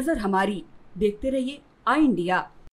नज़र हमारी। देखते रहिए आई इंडिया।